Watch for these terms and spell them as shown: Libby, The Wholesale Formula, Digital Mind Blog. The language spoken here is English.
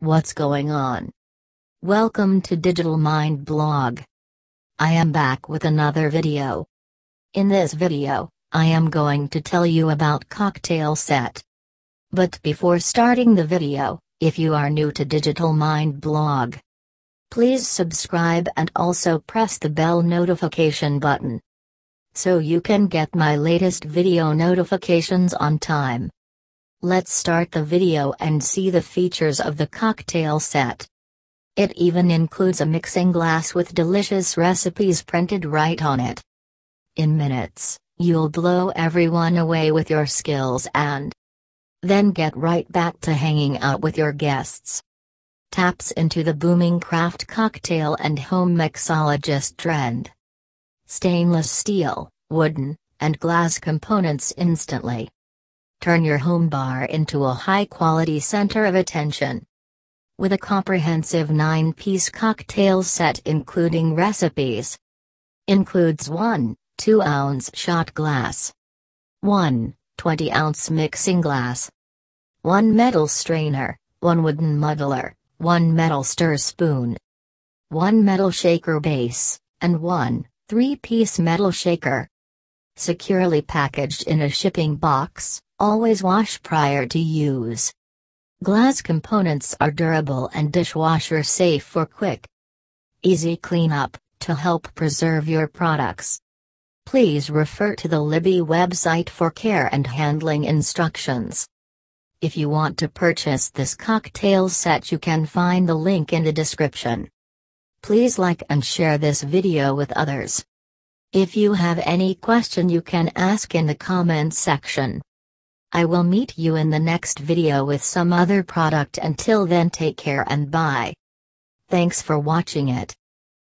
What's going on? Welcome to Digital Mind Blog. I am back with another video. In this video, I am going to tell you about cocktail set. But before starting the video, if you are new to Digital Mind Blog, please subscribe and also press the bell notification button, so you can get my latest video notifications on time. Let's start the video and see the features of the cocktail set. It even includes a mixing glass with delicious recipes printed right on it. In minutes, you'll blow everyone away with your skills and then get right back to hanging out with your guests. Taps into the booming craft cocktail and home mixologist trend. Stainless steel, wooden, and glass components instantly turn your home bar into a high-quality center of attention. With a comprehensive 9-piece cocktail set including recipes. Includes 1 2-ounce shot glass, 1 20-ounce mixing glass, 1 metal strainer, 1 wooden muddler, 1 metal stir spoon, 1 metal shaker base, and 1 3-piece metal shaker. Securely packaged in a shipping box. Always wash prior to use. Glass components are durable and dishwasher safe for quick, easy cleanup to help preserve your products. Please refer to the Libby website for care and handling instructions. If you want to purchase this cocktail set, you can find the link in the description. Please like and share this video with others. If you have any question, you can ask in the comments section. I will meet you in the next video with some other product. Until then, take care and bye. Thanks for watching it.